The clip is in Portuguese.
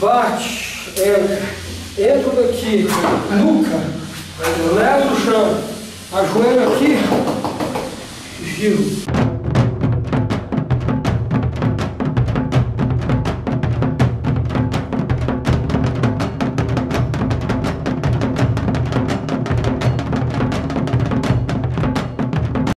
bate, entra daqui, nuca, leva o chão, ajoelha aqui, giro.